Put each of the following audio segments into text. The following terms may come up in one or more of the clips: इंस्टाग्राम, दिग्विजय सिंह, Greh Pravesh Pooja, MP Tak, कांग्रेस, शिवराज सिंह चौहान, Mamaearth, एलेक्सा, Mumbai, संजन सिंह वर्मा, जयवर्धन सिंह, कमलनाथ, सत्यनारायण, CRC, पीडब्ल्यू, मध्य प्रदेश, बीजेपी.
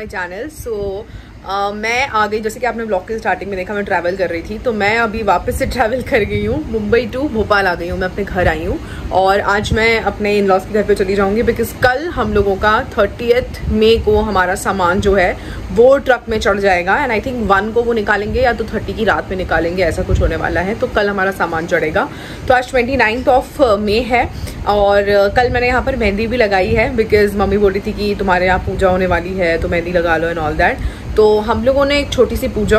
My channel. सो मैं आ गई, जैसे कि आपने ब्लॉग के स्टार्टिंग में देखा मैं ट्रैवल कर रही थी, तो मैं अभी वापस से ट्रैवल कर गई हूँ। मुंबई टू भोपाल आ गई हूँ, मैं अपने घर आई हूँ और आज मैं अपने इन लॉज के घर पे चली जाऊँगी बिकॉज कल हम लोगों का 30 मई को हमारा सामान जो है वो ट्रक में चढ़ जाएगा एंड आई थिंक 1 को वो निकालेंगे या तो 30 की रात में निकालेंगे, ऐसा कुछ होने वाला है। तो कल हमारा सामान चढ़ेगा। तो आज 29 मई है और कल मैंने यहाँ पर मेहंदी भी लगाई है बिकॉज मम्मी बोल रही थी कि तुम्हारे यहाँ पूजा होने वाली है तो मेहंदी लगा लो एंड ऑल दैट। तो हम लोगों ने एक छोटी सी पूजा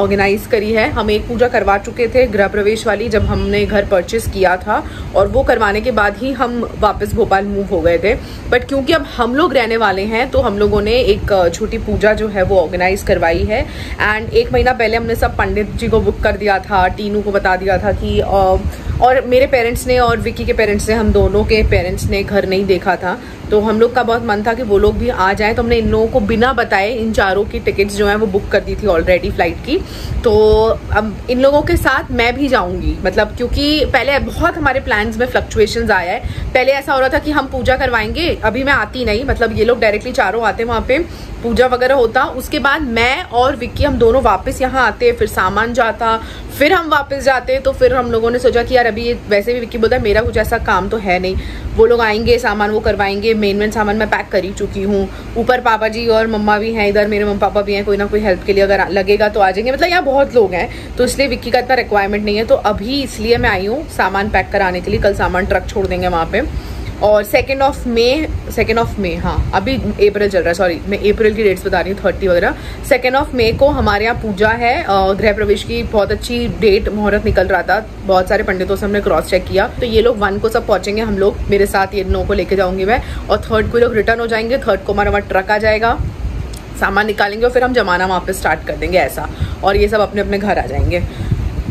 ऑर्गेनाइज करी है। हम एक पूजा करवा चुके थे गृह प्रवेश वाली जब हमने घर परचेस किया था, और वो करवाने के बाद ही हम वापस भोपाल मूव हो गए थे। बट क्योंकि अब हम लोग रहने वाले हैं तो हम लोगों ने एक छोटी पूजा जो है वो ऑर्गेनाइज करवाई है। एंड 1 महीना पहले हमने सब पंडित जी को बुक कर दिया था, टीनू को बता दिया था कि और मेरे पेरेंट्स ने और विक्की के पेरेंट्स ने, हम दोनों के पेरेंट्स ने घर नहीं देखा था तो हम लोग का बहुत मन था कि वो लोग भी आ जाएं। तो हमने इन लोगों को बिना बताए इन चारों की टिकट्स जो हैं वो बुक कर दी थी ऑलरेडी फ़्लाइट की। तो अब इन लोगों के साथ मैं भी जाऊंगी, मतलब क्योंकि पहले बहुत हमारे प्लान्स में फ्लक्चुएशंस आया है। पहले ऐसा हो रहा था कि हम पूजा करवाएंगे, अभी मैं आती नहीं, मतलब ये लोग डायरेक्टली चारों आते, वहाँ पर पूजा वगैरह होता, उसके बाद मैं और विक्की हम दोनों वापस यहाँ आते, फिर सामान जाता, फिर हम वापस जाते। तो फिर हम लोगों ने सोचा कि यार अभी ये, वैसे भी विक्की बोलता है मेरा कुछ ऐसा काम तो है नहीं, वो लोग आएंगे सामान वो करवाएंगे, मेन सामान मैं पैक कर ही चुकी हूँ, ऊपर पापा जी और मम्मा भी हैं, इधर मेरे मम्मी पापा भी हैं, कोई ना कोई हेल्प के लिए अगर लगेगा तो आ जाएंगे, मतलब यहाँ बहुत लोग हैं तो इसलिए विक्की का इतना रिक्वायरमेंट नहीं है। तो अभी इसलिए मैं आई हूँ सामान पैक कराने के लिए, कल सामान ट्रक छोड़ देंगे वहाँ पर। और 2 मई हाँ अभी अप्रैल चल रहा है, सॉरी मैं अप्रैल की डेट्स बता रही हूँ, 30 वगैरह। 2 मई को हमारे यहाँ पूजा है गृह प्रवेश की, बहुत अच्छी डेट मुहूर्त निकल रहा था, बहुत सारे पंडितों से हमने क्रॉस चेक किया। तो ये लोग 1 को सब पहुँचेंगे, हम लोग मेरे साथ ये 9 को लेके जाऊँगी मैं, और 3 को लोग रिटर्न हो जाएंगे। 3 को हमारा वहाँ ट्रक आ जाएगा, सामान निकालेंगे और फिर हम जमाना वहाँ पर स्टार्ट कर देंगे ऐसा, और ये सब अपने अपने घर आ जाएंगे।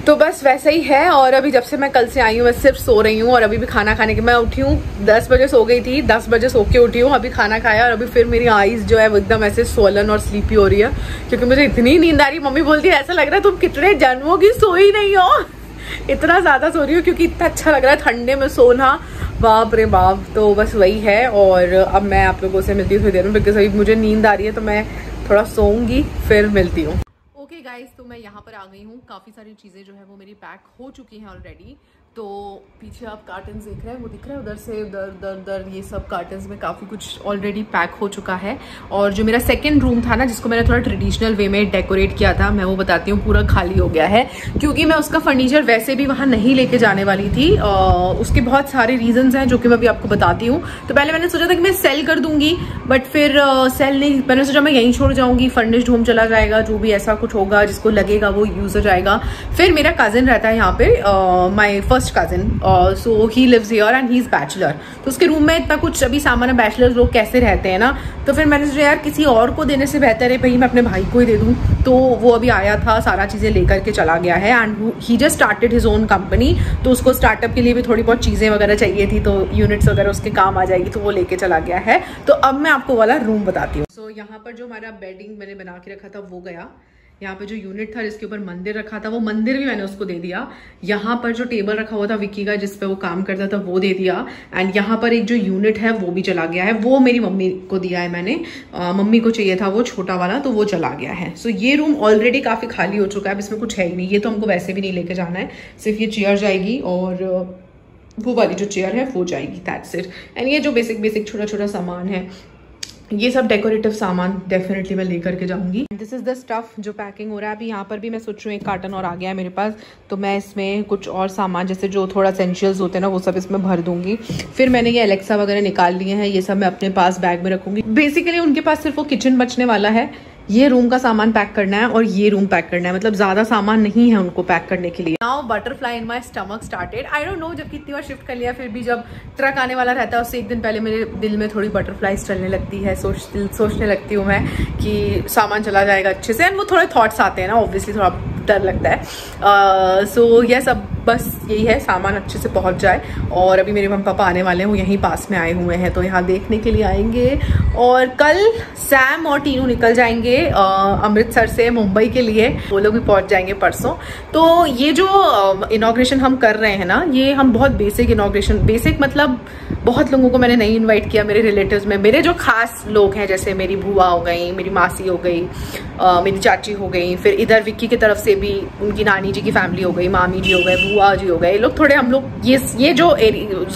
तो बस वैसा ही है। और अभी जब से मैं कल से आई हूँ मैं सिर्फ सो रही हूँ, और अभी भी खाना खाने के, मैं उठी हूँ 10 बजे, सो गई थी 10 बजे सो के उठी हूँ, अभी खाना खाया और अभी फिर मेरी आईज जो है वो एकदम ऐसे सोलन और स्लीपी हो रही है क्योंकि मुझे इतनी नींद आ रही। मम्मी बोलती है ऐसा लग रहा है तुम कितने जन्मों की सोई नहीं हो, इतना ज़्यादा सो रही हो, क्योंकि इतना अच्छा लग रहा है ठंडे में सोना, बाप रे बाप। तो बस वही है, और अब मैं आप लोगों से मिलती हूँ थोड़ी देर में बिकॉज अभी मुझे नींद आ रही है तो मैं थोड़ा सोऊंगी, फिर मिलती हूँ। ओके गाइस, तो मैं यहाँ पर आ गई हूँ, काफ़ी सारी चीज़ें जो है वो मेरी पैक हो चुकी हैं ऑलरेडी। तो पीछे आप कार्टन्स देख रहे हैं, वो दिख रहा है उधर से उधर ये सब कार्टन्स में काफ़ी कुछ ऑलरेडी पैक हो चुका है। और जो मेरा सेकंड रूम था ना, जिसको मैंने थोड़ा ट्रेडिशनल वे में डेकोरेट किया था, मैं वो बताती हूँ, पूरा खाली हो गया है क्योंकि मैं उसका फर्नीचर वैसे भी वहाँ नहीं लेके जाने वाली थी। उसके बहुत सारे रीजंस हैं जो कि मैं अभी आपको बताती हूँ। तो पहले मैंने सोचा था कि मैं सेल कर दूँगी, बट फिर सेल नहीं, मैंने सोचा मैं यहीं छोड़ जाऊँगी, फर्निश्ड होम चला जाएगा, जो भी ऐसा कुछ होगा जिसको लगेगा वो यूज़ हो जाएगा। फिर मेरा कज़न रहता है यहाँ पर, my first cousin, so he lives here and he is bachelor, तो उसके रूम में इतना कुछ अभी सामान है, बैचलर्स लोग कैसे रहते हैं ना। तो फिर मैंने सोचा यार किसी और को देने से बेहतर है भाई मैं अपने भाई को ही दे दूँ। तो वो अभी आया था, सारा चीज़ें लेकर के चला गया है, and he just started his own company, तो उसको स्टार्टअप के लिए भी थोड़ी बहुत चीज़ें वगैरह चाहिए थी, तो यूनिट्स वगैरह उसके काम आ जाएगी, तो वो लेके चला गया है। तो अब मैं आपको वाला रूम बताती हूँ। सो यहाँ पर जो हमारा बेडिंग मैंने बना के रखा था वो गया, यहाँ पे जो यूनिट था जिसके ऊपर मंदिर रखा था वो मंदिर भी मैंने उसको दे दिया, यहाँ पर जो टेबल रखा हुआ था विक्की का जिस पे वो काम करता था वो दे दिया, एंड यहाँ पर एक जो यूनिट है वो भी चला गया है, वो मेरी मम्मी को दिया है मैंने, मम्मी को चाहिए था वो छोटा वाला तो वो चला गया है। सो ये रूम ऑलरेडी काफ़ी खाली हो चुका है, अब इसमें कुछ है ही नहीं, ये तो हमको वैसे भी नहीं लेके जाना है, सिर्फ ये चेयर जाएगी और वो वाली जो चेयर है वो जाएगी, दैट्स इट। एंड ये जो बेसिक छोटा छोटा सामान है, ये सब डेकोरेटिव सामान डेफिनेटली मैं लेकर के जाऊंगी। दिस इज़ द स्टफ़ जो पैकिंग हो रहा है अभी। यहाँ पर भी मैं सोच रही हूँ एक कार्टन और आ गया है मेरे पास, तो मैं इसमें कुछ और सामान जैसे जो थोड़ा एसेंशियल्स होते हैं ना वो सब इसमें भर दूंगी। फिर मैंने ये एलेक्सा वगैरह निकाल लिए हैं, ये सब मैं अपने पास बैग में रखूँगी। बेसिकली उनके पास सिर्फ वो किचन बचने वाला है, ये रूम का सामान पैक करना है और ये रूम पैक करना है, मतलब ज़्यादा सामान नहीं है उनको पैक करने के लिए। Now butterfly in my stomach started, I don't know, जब कितनी बार शिफ्ट कर लिया फिर भी जब ट्रक आने वाला रहता है उससे एक दिन पहले मेरे दिल में थोड़ी बटरफ्लाईज चलने लगती है, सोचने लगती हूँ मैं कि सामान चला जाएगा अच्छे से, एंड वो थोड़े थॉट्स आते हैं ना, ऑब्वियसली थोड़ा डर लगता है। सो यस, अब बस यही है, सामान अच्छे से पहुंच जाए। और अभी मेरे मम्मी पापा आने वाले हैं, वो यहीं पास में आए हुए हैं तो यहाँ देखने के लिए आएंगे। और कल सैम और टीनू निकल जाएंगे अमृतसर से मुंबई के लिए, वो लोग भी पहुँच जाएंगे परसों। तो ये जो इनॉग्रेशन हम कर रहे हैं ना, ये हम बहुत बेसिक इनॉग्रेशन, बेसिक मतलब बहुत लोगों को मैंने नहीं इन्वाइट किया। मेरे रिलेटिव्स में मेरे जो खास लोग हैं, जैसे मेरी बुआ हो गई, मेरी मासी हो गई, मेरी चाची हो गई, फिर इधर विक्की की तरफ से भी उनकी नानी जी की फैमिली हो गई, मामी जी हो गए, बुआ जी हो गए, ये लोग थोड़े, हम लोग ये जो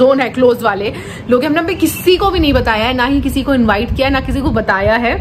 जोन है क्लोज वाले लोग, हमने अभी किसी को भी नहीं बताया है, ना ही किसी को इन्वाइट किया है, ना किसी को बताया है।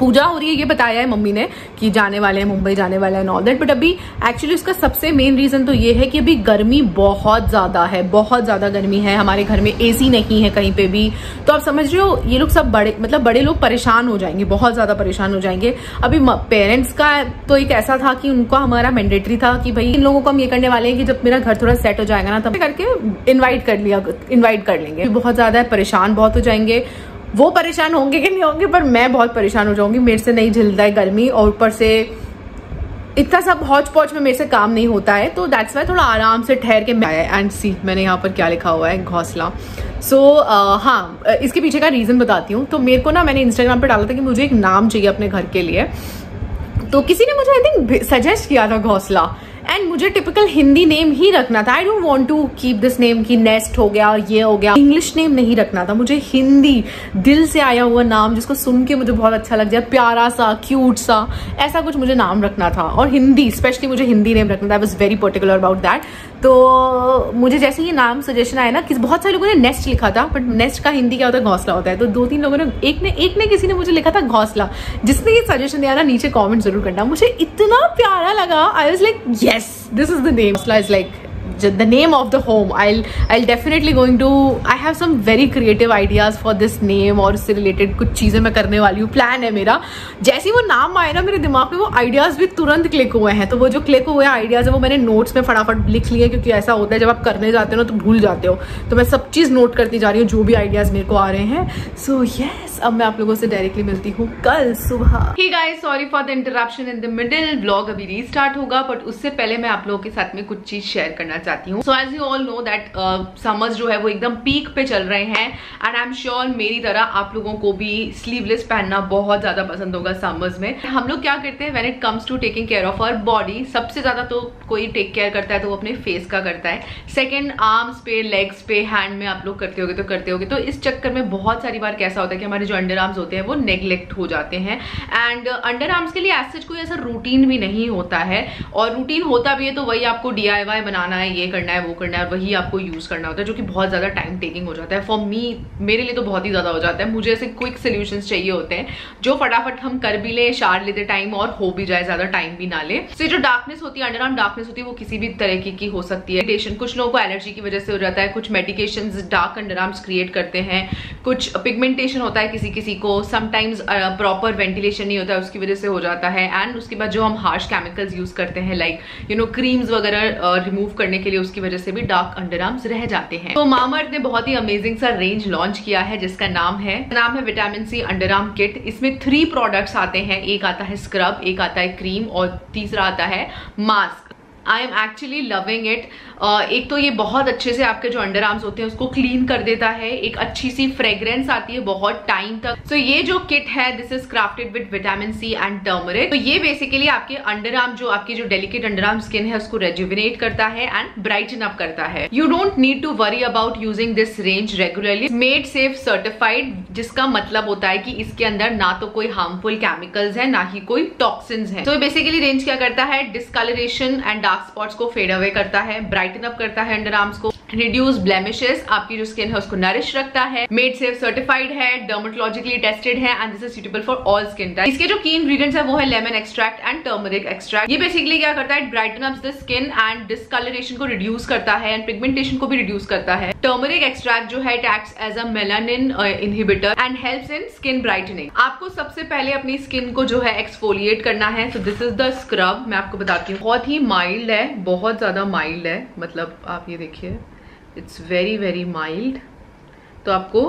पूजा हो रही है ये बताया है मम्मी ने कि जाने वाले हैं मुंबई, जाने वाले हैं ऑल दैट, बट अभी एक्चुअली उसका सबसे मेन रीज़न तो ये है कि अभी गर्मी बहुत ज़्यादा है, बहुत ज़्यादा गर्मी है, हमारे घर में एसी नहीं है कहीं पे भी। तो आप समझ रहे हो ये लोग सब बड़े, मतलब बड़े लोग परेशान हो जाएंगे, बहुत ज़्यादा परेशान हो जाएंगे। अभी पेरेंट्स का तो एक ऐसा था कि उनका हमारा मैंडेटरी था कि भाई इन लोगों को हम ये करने वाले हैं कि जब मेरा घर थोड़ा सेट हो जाएगा ना तब करके इन्वाइट कर लेंगे। बहुत ज़्यादा परेशान बहुत हो जाएंगे, वो परेशान होंगे कि नहीं होंगे, पर मैं बहुत परेशान हो जाऊंगी, मेरे से नहीं झेलता है गर्मी, और ऊपर से इतना सब हौच पौच में मेरे से काम नहीं होता है। तो दैट्स वाई थोड़ा आराम से ठहर के मैं एंड सी। मैंने यहाँ पर क्या लिखा हुआ है, घोंसला। सो हाँ, इसके पीछे का रीज़न बताती हूँ। तो मेरे को ना, मैंने इंस्टाग्राम पर डाला था कि मुझे एक नाम चाहिए अपने घर के लिए, तो किसी ने मुझे आई थिंक सजेस्ट किया था घोंसला, एंड मुझे टिपिकल हिंदी नेम ही रखना था। I don't want to keep this name कि नेस्ट हो गया और ये हो गया, इंग्लिश नेम नहीं रखना था मुझे, हिंदी दिल से आया हुआ नाम जिसको सुन के मुझे बहुत अच्छा लग जाए, प्यारा सा, क्यूट सा, ऐसा कुछ मुझे नाम रखना था। और हिंदी, स्पेशली मुझे हिंदी नेम रखना था, I was very particular about that. तो मुझे जैसे ही नाम सजेशन आया ना, कि बहुत सारे लोगों ने नेस्ट लिखा था, बट नेस्ट का हिंदी क्या होता है, घोंसला होता है। तो दो तीन लोगों ने, एक ने किसी ने मुझे लिखा था घोंसला। जिसने ये सजेशन दिया ना, नीचे कॉमेंट जरूर करना, मुझे इतना प्यारा लगा। I was like yes, this is the name. Ghosla is like the name of the home. I'll definitely going to, I have some very creative ideas for this name, और उससे related कुछ चीज़ें मैं करने वाली हूँ, प्लान है मेरा। जैसे ही वो नाम आया ना मेरे दिमाग में, वो आइडियाज़ भी तुरंत क्लिक हुए हैं। तो वो जो क्लिक हुए आइडियाज़ है वो मैंने नोट्स में फटाफट लिख लिए, क्योंकि ऐसा होता है जब आप करने जाते हो ना तो भूल जाते हो। तो मैं सब चीज़ नोट करती जा रही हूँ, जो भी आइडियाज़ मेरे को आ रहे हैं। सो yes, अब मैं आप लोगों से डायरेक्टली मिलती हूँ कल सुबह। Hey guys, sorry for the interruption in the middle. Blog अभी रीस्टार्ट होगा, बट उससे पहले मैं आप लोगों के साथ में कुछ चीज़ शेयर करना चाहती हूँ। So as you all know that summers जो है वो एकदम पीक पे चल रहे हैं, एंड आई एम श्योर मेरी तरह आप लोगों को भी स्लीवलेस पहनना बहुत ज्यादा पसंद होगा समर्स में। हम लोग क्या करते हैं, when it comes to taking care of our body, सबसे ज्यादा तो कोई टेक केयर करता है तो वो अपने फेस का करता है, सेकेंड आर्म्स पे, लेग्स पे, हैंड में आप लोग करते होगे। तो इस चक्कर में बहुत सारी बार कैसा होता है कि हमारे जो अंडर आर्म्स होते हैं वो नेग्लेक्ट हो जाते हैं, एंड अंडर आर्म्स के लिए एज सच कोई ऐसा रूटीन भी नहीं होता है, और रूटीन होता भी है तो वही आपको DIY बनाना है, ये करना है, वो करना है, वही आपको यूज करना होता है, जो कि बहुत ज्यादा टाइम टेकिंग हो जाता है। फॉर मी, मेरे लिए तो बहुत ही ज्यादा हो जाता है। मुझे ऐसे क्विक सोल्यूशंस चाहिए होते हैं जो फटाफट हम कर भी ले, शार लेते टाइम, और हो भी जाए, ज्यादा टाइम भी ना ले। तो जो डार्कनेस होती है, अंडर आर्म डार्कनेस होती है, वो किसी भी तरीके की हो सकती है। इरिटेशन कुछ लोगों को एलर्जी की वजह से हो जाता है, कुछ medication dark under arms create करते हैं, कुछ पिगमेंटेशन होता है किसी को, समटाइम्स प्रॉपर वेंटिलेशन नहीं होता है, उसकी वजह से हो जाता है। एंड उसके बाद जो हम हार्श केमिकल्स यूज करते हैं, लाइक यू नो क्रीम्स वगैरह रिमूव करने के लिए, उसकी वजह से भी डार्क अंडरआर्म्स रह जाते हैं। तो मामाअर्थ ने बहुत ही अमेजिंग सा रेंज लॉन्च किया है जिसका नाम है विटामिन सी अंडरआर्म किट। इसमें 3 प्रोडक्ट्स आते हैं, एक आता है स्क्रब, एक आता है क्रीम, और तीसरा आता है mask. I am actually loving it. एक तो ये बहुत अच्छे से आपके जो अंडर आर्म्स होते हैं उसको क्लीन कर देता है, एक अच्छी सी फ्रेग्रेंस आती है बहुत टाइम तक। सो ये जो किट है, this is crafted with vitamin C and turmeric. तो ये बेसिकली आपके अंडर आर्म, जो आपकी जो डेलिकेट अंडर आर्म स्किन है, उसको रेजुविनेट करता है एंड ब्राइटन अप करता है। You don't need to worry about using this range regularly. Made safe certified, जिसका मतलब होता है कि इसके अंदर ना तो कोई हार्मफुल केमिकल्स है, ना ही कोई टॉक्सिन्स है। तो बेसिकली रेंज क्या करता है, डिस्कलरेशन एंड डार्क स्पॉट्स को फेड अवे करता है, ब्राइटन अप करता है अंडर आर्म्स को, रिड्यूस ब्लेमिशेस, आपकी जो स्किन है उसको नरिश रखता है, मेड सेफ सर्टिफाइड है, डर्मेटोलॉजिकली टेस्टेड है, and this is suitable for all skin type. इसके जो की इंग्रीडियंट्स है वो है lemon extract and turmeric extract. ये बेसिकली क्या करता है, brighten up the skin and discolouration को रिड्यूस करता है, एंड पिगमेंटेशन को भी रिड्यूस करता है। टर्मरिक एक्सट्रैक्ट जो है, it acts as a melanin inhibitor and helps in skin brightening. आपको सबसे पहले अपनी स्किन को जो है एक्सफोलिएट करना है। So this is the scrub. मैं आपको बताती हूँ, बहुत ही माइल्ड है, बहुत ज्यादा माइल्ड है, मतलब आप ये देखिए, इट्स वेरी वेरी माइल्ड। तो आपको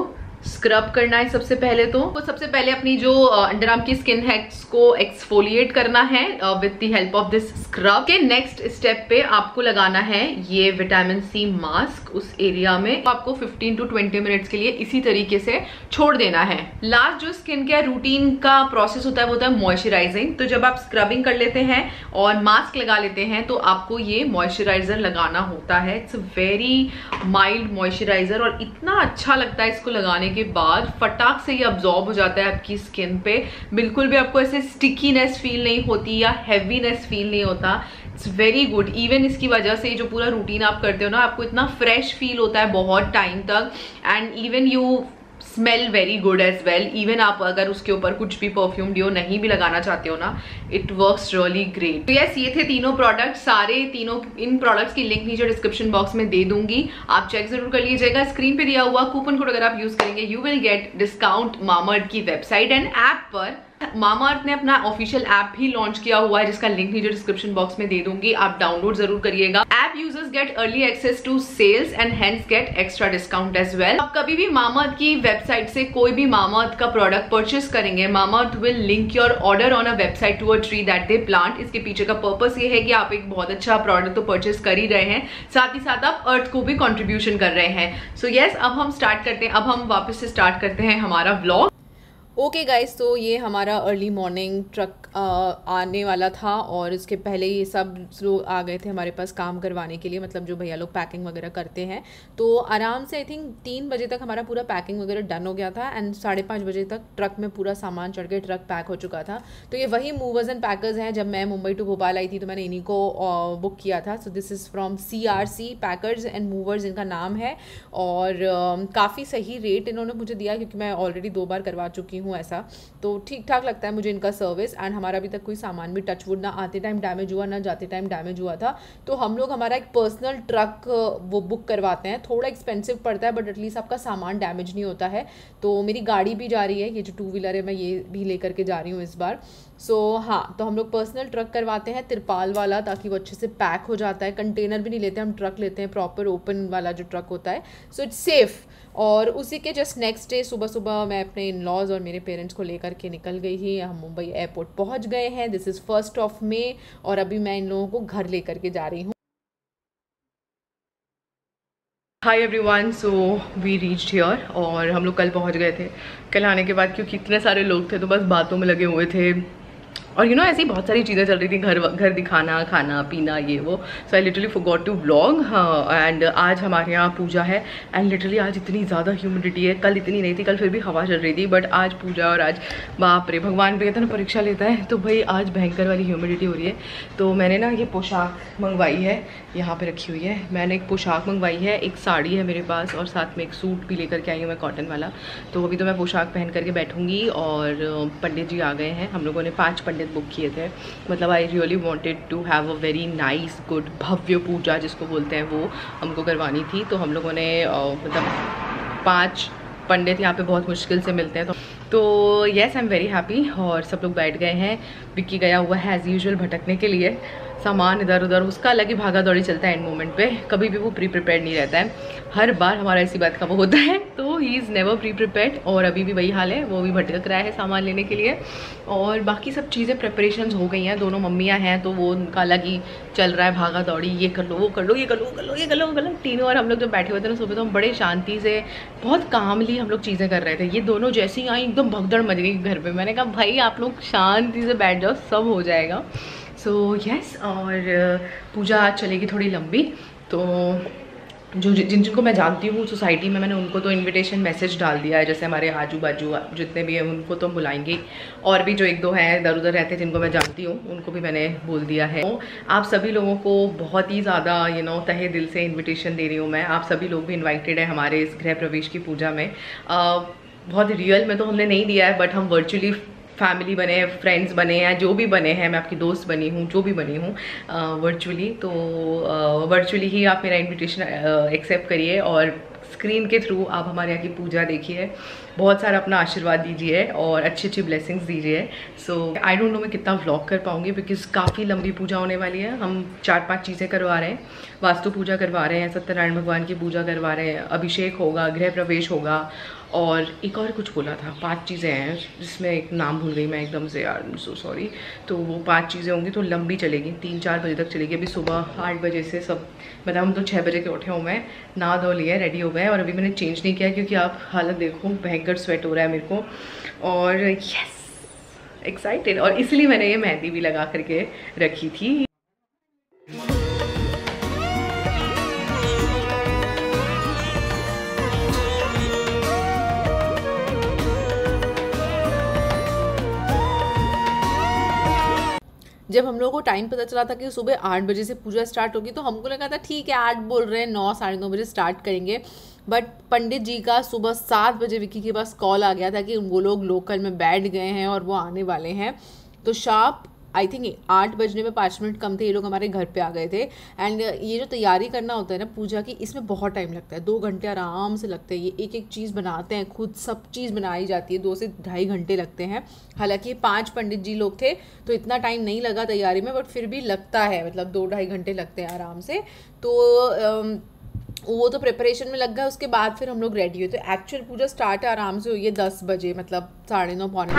स्क्रब करना है सबसे पहले तो सबसे पहले अपनी जो अंडरआर्म की स्किन है उसको एक्सफोलिएट करना है with the help of this scrub. के नेक्स्ट स्टेप पे आपको लगाना है ये विटामिन सी मास्क उस एरिया में, तो आपको 15 टू 20 मिनट्स के लिए इसी तरीके से छोड़ देना है। लास्ट जो स्किन केयर रूटीन का प्रोसेस होता है वो होता है मॉइस्चराइजिंग। तो जब आप स्क्रबिंग कर लेते हैं और मास्क लगा लेते हैं तो आपको ये मॉइस्चराइजर लगाना होता है। इट्स वेरी माइल्ड मॉइस्चराइजर और इतना अच्छा लगता है इसको लगाने के बाद, फटाक से ये अब्जॉर्ब हो जाता है आपकी स्किन पे। बिल्कुल भी आपको ऐसे स्टिकीनेस फील नहीं होती या हैवीनेस फील नहीं होता। It's very good. इवन इसकी वजह से जो पूरा रूटीन आप करते हो ना, आपको इतना फ्रेश फील होता है बहुत टाइम तक। And even you smell very good as well. Even आप अगर उसके ऊपर कुछ भी परफ्यूम डियो नहीं भी लगाना चाहते हो ना, इट वर्क्स रियली ग्रेट। तो यस, ये थे तीनों प्रोडक्ट। सारे तीनों इन प्रोडक्ट्स की लिंक नीचे डिस्क्रिप्शन बॉक्स में दे दूंगी, आप चेक जरूर कर लीजिएगा। स्क्रीन पे दिया हुआ कूपन कोड अगर आप यूज करेंगे you will get discount Mamaearth की वेबसाइट एंड ऐप पर। मामाअर्थ ने अपना ऑफिशियल ऐप भी लॉन्च किया हुआ है जिसका लिंक नीचे डिस्क्रिप्शन बॉक्स में दे दूंगी, आप डाउनलोड जरूर करिएगा। App users get early access to sales and hence get extra discount as well. आप कभी भी मामाअर्थ की वेबसाइट से कोई भी मामाअर्थ का प्रोडक्ट परचेस करेंगे, Mamaearth will link your order on a website to a tree that they plant. इसके पीछे का पर्पस ये है कि आप एक बहुत अच्छा प्रोडक्ट तो परचेस कर ही रहे हैं, साथ ही साथ आप अर्थ को भी कॉन्ट्रीब्यूशन कर रहे हैं। सो यस, अब हम वापस से स्टार्ट करते हैं हमारा व्लॉग। ओके गाइस, तो ये हमारा अर्ली मॉर्निंग ट्रक आने वाला था और इसके पहले ये सब लोग आ गए थे हमारे पास काम करवाने के लिए, मतलब जो भैया लोग पैकिंग वगैरह करते हैं। तो आराम से आई थिंक 3 बजे तक हमारा पूरा पैकिंग वगैरह डन हो गया था एंड 5:30 बजे तक ट्रक में पूरा सामान चढ़ के ट्रक पैक हो चुका था। तो ये वही मूवर्स एंड पैकर्स हैं, जब मैं मुंबई टू भोपाल आई थी तो मैंने इन्हीं को बुक किया था। So this is from CRC packers and movers इनका नाम है और काफ़ी सही रेट इन्होंने मुझे दिया क्योंकि मैं ऑलरेडी 2 बार करवा चुकी हूँ ऐसा। तो ठीक ठाक लगता है मुझे इनका सर्विस एंड हमारा अभी तक कोई सामान भी टचवुड ना आते टाइम डैमेज हुआ ना जाते टाइम डैमेज हुआ था। तो हम लोग हमारा एक पर्सनल ट्रक वो बुक करवाते हैं, थोड़ा एक्सपेंसिव पड़ता है बट एटलीस्ट आपका सामान डैमेज नहीं होता है। तो मेरी गाड़ी भी जा रही है, ये जो 2 व्हीलर है मैं ये भी ले करके जा रही हूँ इस बार। सो हाँ, तो हम लोग पर्सनल ट्रक करवाते हैं तिरपाल वाला, ताकि वो अच्छे से पैक हो जाता है। कंटेनर भी नहीं लेते हम, ट्रक लेते हैं प्रॉपर ओपन वाला जो ट्रक होता है। So it's safe. और उसी के जस्ट नेक्स्ट डे सुबह सुबह मैं अपने इन लॉज और मेरे पेरेंट्स को लेकर के निकल गई ही। हम मुंबई एयरपोर्ट पहुंच गए हैं, दिस इज़ 1 मई और अभी मैं इन लोगों को घर लेकर के जा रही हूँ। Hi everyone, so we reached here और हम लोग कल पहुंच गए थे। कल आने के बाद क्योंकि इतने सारे लोग थे तो बस बातों में लगे हुए थे और यू नो ऐसी बहुत सारी चीज़ें चल रही थी, घर दिखाना, खाना पीना, ये वो। So I literally forgot to vlog. And आज हमारे यहाँ पूजा है एंड लिटरली आज इतनी ज़्यादा ह्यूमिडिटी है, कल इतनी नहीं थी, कल फिर भी हवा चल रही थी बट आज पूजा और आज बाप रे भगवान पे कहते हैं ना परीक्षा लेता है, तो भाई आज भयंकर वाली ह्यूमिडिटी हो रही है। तो मैंने ना ये पोशाक मंगवाई है, यहाँ पर रखी हुई है। मैंने एक पोशाक मंगवाई है, एक साड़ी है मेरे पास और साथ में एक सूट भी लेकर के आई हूँ मैं, कॉटन वाला। तो अभी तो मैं पोशाक पहन करके बैठूँगी। और पंडित जी आ गए हैं, हम लोगों ने 5 पंडित बुक किए थे। मतलब I really wanted to have a very nice good भव्य पूजा जिसको बोलते हैं, वो हमको करवानी थी। तो हम लोगों ने मतलब 5 पंडित यहाँ पे बहुत मुश्किल से मिलते हैं। तो yes, I am very happy. और सब लोग बैठ गए हैं, विक्की गया हुआ है एज़ यूजुअल भटकने के लिए, सामान इधर उधर, उसका अलग ही भागा दौड़ी चलता है। एंड मोमेंट पे कभी भी वो प्रीपेयर्ड नहीं रहता है, हर बार हमारा इसी बात का वो होता है। तो ही इज़ नेवर प्रीपेयर्ड और अभी भी वही हाल है, वो भी भटक रहा है सामान लेने के लिए। और बाकी सब चीज़ें प्रिपरेशंस हो गई हैं, दोनों मम्मियाँ हैं तो वो उनका अलग ही चल रहा है भागा दौड़ी, ये कर लो वो कर लो, ये कर लो वो कर लो, ये कर लो वो कर लो। तीनों और हम लोग जब बैठे हुए थे ना सुबह, तो हम बड़े शांति से बहुत कामली हम लोग चीज़ें कर रहे थे। ये दोनों जैसे ही आई एकदम भगदड़ मच गई घर पर। मैंने कहा भाई आप लोग शांति से बैठ जाओ, सब हो जाएगा। सो येस, और पूजा आज चलेगी थोड़ी लंबी। तो जिनको मैं जानती हूँ सोसाइटी में, मैंने उनको तो इनविटेशन मैसेज डाल दिया है, जैसे हमारे आजू बाजू जितने भी हैं उनको तो हम बुलाएंगे। और भी जो 1-2 हैं इधर उधर रहते हैं जिनको मैं जानती हूँ, उनको भी मैंने बोल दिया है। तो आप सभी लोगों को बहुत ही ज़्यादा यू नो तहे दिल से इन्विटेशन दे रही हूँ मैं। आप सभी लोग भी इन्वाइटेड हैं हमारे इस गृह प्रवेश की पूजा में। बहुत रियल में तो हमने नहीं दिया है बट हम वर्चुअली फैमिली बने हैं, फ्रेंड्स बने हैं, जो भी बने हैं, मैं आपकी दोस्त बनी हूँ, जो भी बनी हूँ वर्चुअली। तो वर्चुअली ही आप मेरा इन्विटेशन एक्सेप्ट करिए और स्क्रीन के थ्रू आप हमारे यहाँ की पूजा देखिए, बहुत सारा अपना आशीर्वाद दीजिए और अच्छी अच्छी ब्लेसिंग्स दीजिए। सो आई डोंट नो मैं कितना व्लॉग कर पाऊँगी बिकॉज काफ़ी लंबी पूजा होने वाली है। हम 4-5 चीज़ें करवा रहे हैं, वास्तु पूजा करवा रहे हैं, सत्यनारायण भगवान की पूजा करवा रहे हैं, अभिषेक होगा, गृह प्रवेश होगा और एक और कुछ बोला था, 5 चीज़ें हैं जिसमें एक नाम भूल गई मैं एकदम से यार, सो सॉरी। तो वो 5 चीज़ें होंगी तो लंबी चलेगी, 3-4 बजे तक चलेगी। अभी सुबह 8 बजे से सब मतलब हम तो 6 बजे के उठे हूँ, मैं नहा धो लिया, रेडी हो गए और अभी मैंने चेंज नहीं किया क्योंकि आप हालत देखो, भयंकर स्वेट हो रहा है मेरे को और यस एक्साइटेड, और इसलिए मैंने ये मेहंदी भी लगा करके रखी थी। जब हम लोगों को टाइम पता चला था कि सुबह 8 बजे से पूजा स्टार्ट होगी तो हमको लगा था ठीक है 8 बोल रहे हैं, 9-9:30 बजे स्टार्ट करेंगे। बट पंडित जी का सुबह 7 बजे विक्की के पास कॉल आ गया था कि वो लोग लोकल में बैठ गए हैं और वो आने वाले हैं। तो शार्प आई थिंक 8 बजने में 5 मिनट कम थे, ये लोग हमारे घर पे आ गए थे। एंड ये जो तैयारी करना होता है ना पूजा की, इसमें बहुत टाइम लगता है, 2 घंटे आराम से लगते हैं। ये एक चीज़ बनाते हैं खुद, सब चीज़ बनाई जाती है, 2 से ढाई घंटे लगते हैं। हालांकि 5 पंडित जी लोग थे तो इतना टाइम नहीं लगा तैयारी में, बट फिर भी लगता है, मतलब 2-2.5 घंटे लगते हैं आराम से। तो वो तो प्रिपरेशन में लग गया, उसके बाद फिर हम लोग रेडी हुए। तो एक्चुअल पूजा स्टार्ट आराम से हुई है 10 बजे, मतलब 9:30 पौने।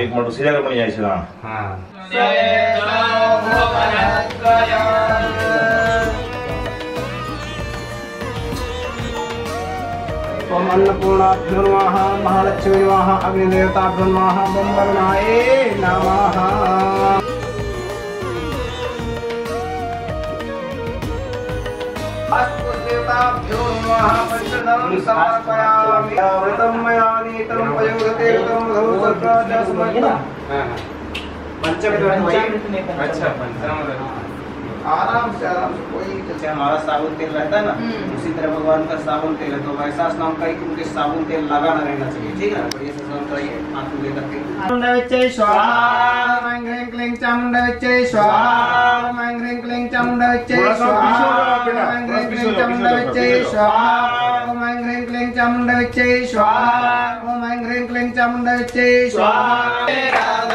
एक मिनट सीधा कर बनिया इसला। अन्नपूर्णा धर्माः महालक्ष्मी वाहा अग्निदेवता धर्माः बंबरनाये नमः। आराम से कोई जैसे हमारा साबुन तेल रहता है ना, उसी तरह भगवान का साबुन तेल है, तो वैसा स्नान करें कि उनके साबुन तेल लगा ना रहना चाहिए, ठीक है। बढ़िया से स्नान करिए, आंखों लेकर के चंडवच्चे स्वाहा मंगलिंग क्लिंग चंडवच्चे स्वाहा मंगलिंग क्लिंग चंडवच्चे स्वाहा मंगलिंग क्लिंग चंडवच्चे स्वाहा मंगलिंग क्लिंग चंडवच्चे स्वाहा मंगलिंग क्लिंग चंडवच्चे स्वाहा।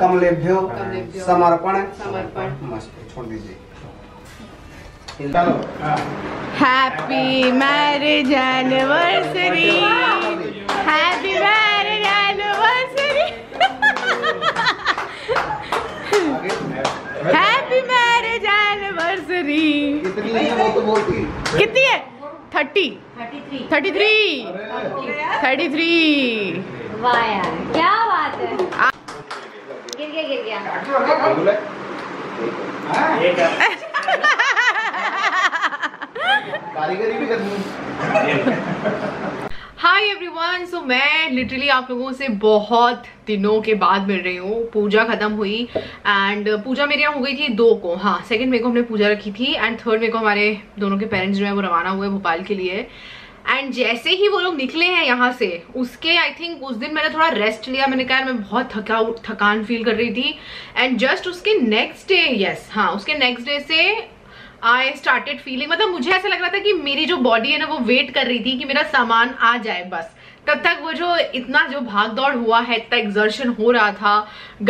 कमलेभ्यो समर्पण मस्त छोड़ दीजिए। Happy marriage anniversary, happy marriage anniversary, happy marriage anniversary. कितनी है वो तो बोलती, कितनी है? 33। वाह यार क्या बात है। गिर गया कारीगरी भी करनी। हाय एवरीवन, सो मैं लिटरली आप लोगों से बहुत दिनों के बाद मिल रही हूँ। पूजा खत्म हुई एंड पूजा मेरे यहाँ हो गई थी 2 को, हाँ 2 मई को हमने पूजा रखी थी एंड 3 मई को हमारे दोनों के पेरेंट्स जो है वो रवाना हुए भोपाल के लिए। एंड जैसे ही वो लोग निकले हैं यहाँ से, उसके आई थिंक उस दिन मैंने थोड़ा रेस्ट लिया। मैंने कहा मैं बहुत थकान फील कर रही थी एंड जस्ट उसके नेक्स्ट डे, उसके नेक्स्ट डे से आई स्टार्टेड फीलिंग, मतलब मुझे ऐसा लग रहा था कि मेरी जो बॉडी है ना वो वेट कर रही थी कि मेरा सामान आ जाए बस। तब तक वो जो इतना जो भाग दौड़ हुआ है, इतना एक्सर्शन हो रहा था,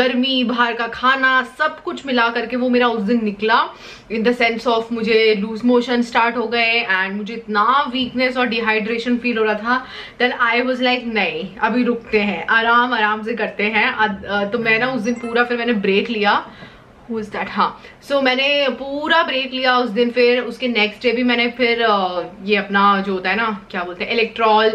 गर्मी, बाहर का खाना, सब कुछ मिला करके वो मेरा उस दिन निकला। इन द सेंस ऑफ मुझे लूज मोशन स्टार्ट हो गए एंड मुझे इतना वीकनेस और डिहाइड्रेशन फील हो रहा था। देन आई वॉज लाइक नहीं, अभी रुकते हैं, आराम आराम से करते हैं। तो मैं ना उस दिन पूरा, फिर मैंने ब्रेक लिया। मैंने पूरा ब्रेक लिया उस दिन। फिर उसके नेक्स्ट डे भी मैंने फिर ये अपना जो होता है ना, क्या बोलते हैं, इलेक्ट्रॉल,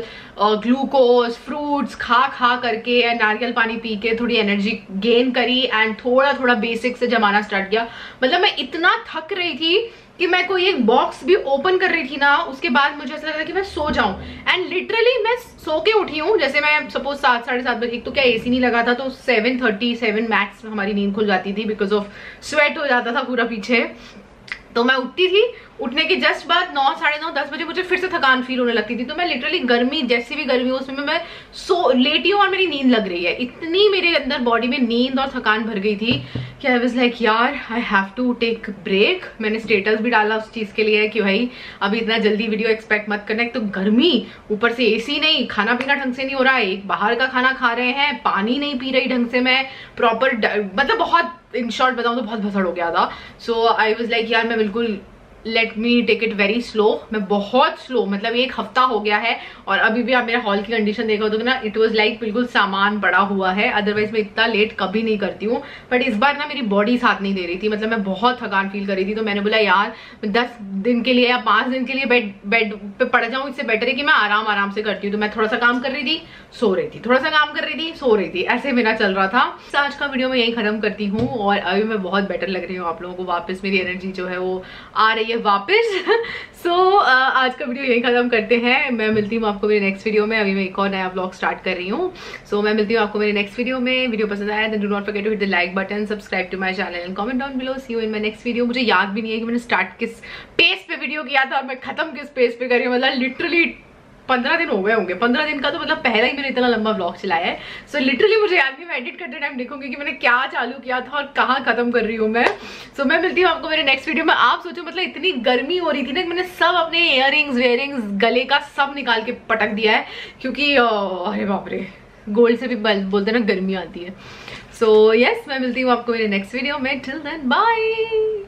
ग्लूकोज, फ्रूट्स खा करके, नारियल पानी पी के थोड़ी एनर्जी गेन करी एंड थोड़ा बेसिक से जमाना स्टार्ट किया। मतलब मैं इतना थक रही थी कि मैं कोई एक बॉक्स भी ओपन कर रही थी ना, उसके बाद मुझे ऐसा लग रहा था कि मैं सो जाऊं। एंड लिटरली मैं सो के उठी हूँ, जैसे मैं सपोज 7, 7:30 बजे, तो क्या एसी नहीं लगा था तो 7:37 मैक्स हमारी नींद खुल जाती थी बिकॉज ऑफ स्वेट हो जाता था पूरा पीछे। तो मैं उठती थी, उठने के जस्ट बाद 9, 9:30, 10 बजे मुझे फिर से थकान फील होने लगती थी। तो मैं लिटरली गर्मी, जैसी भी गर्मी हो उसमें मैं सो लेटी हूँ और मेरी नींद लग रही है। इतनी मेरे अंदर बॉडी में नींद और थकान भर गई थी कि आई वॉज लाइक यार I have to take break. मैंने स्टेटस भी डाला उस चीज़ के लिए कि भाई अभी इतना जल्दी वीडियो एक्सपेक्ट मत करना। एक तो गर्मी, ऊपर से एसी नहीं, खाना पीना ढंग से नहीं हो रहा है, एक बाहर का खाना खा रहे हैं, पानी नहीं पी रही ढंग से मैं प्रॉपर, मतलब बहुत, इन शॉर्ट बताऊँ तो बहुत भसड़ हो गया था। सो आई वॉज लाइक यार मैं बिल्कुल, let me take it very slow. मैं बहुत स्लो, मतलब 1 हफ्ता हो गया है और अभी भी आप मेरा हॉल की कंडीशन देखा तो ना, इट वॉज लाइक बिल्कुल सामान पड़ा हुआ है। अदरवाइज मैं इतना लेट कभी नहीं करती हूँ, बट इस बार ना मेरी बॉडी साथ नहीं दे रही थी। मतलब मैं बहुत थकान फील कर रही थी, तो मैंने बोला यार 10 दिन के लिए या 5 दिन के लिए बेड पे पड़ जाऊँ, इससे बेटर है कि मैं आराम से करती हूँ। तो मैं थोड़ा सा काम कर रही थी, सो रही थी, थोड़ा सा काम कर रही थी, सो रही थी, ऐसे मेरा चल रहा था। आज का वीडियो मैं यही खत्म करती हूँ और अभी मैं बहुत बेटर लग रही हूँ, आप लोगों को वापस मेरी एनर्जी जो है वो आ रही है वापस। आज का वीडियो यही खत्म करते हैं। मैं मिलती हूँ आपको मेरे नेक्स्ट वीडियो में। अभी मैं एक और नया ब्लॉग स्टार्ट कर रही हूँ। मैं मिलती हूँ आपको मेरे नेक्स्ट वीडियो में। वीडियो पसंद आया तो do not forget to hit the like button, subscribe to my channel and comment down below. See you in my next video. मुझे याद भी नहीं है कि मैंने स्टार्ट किस पेज पे वीडियो किया था और मैं खत्म किस पेज पे कर रही हूँ। मतलब लिटरली 15 दिन हो गए होंगे। 15 दिन का तो मतलब पहला ही मैंने इतना लंबा व्लॉग चलाया है। सो लिटरली मुझे याद नहीं, मैं एडिट करते टाइम देखूंगी कि मैंने क्या चालू किया था और कहाँ खत्म कर रही हूँ मैं। सो मैं मिलती हूँ आपको मेरे नेक्स्ट वीडियो में। आप सोचो, मतलब इतनी गर्मी हो रही थी ना कि मैंने सब अपने इयररिंग्स, वेयरिंग्स, गले का सब निकाल के पटक दिया है, क्योंकि अरे बाप रे, गोल्ड से भी बोलते ना गर्मी आती है। सो यस, मैं मिलती हूँ आपको मेरे नेक्स्ट वीडियो में। Till then bye.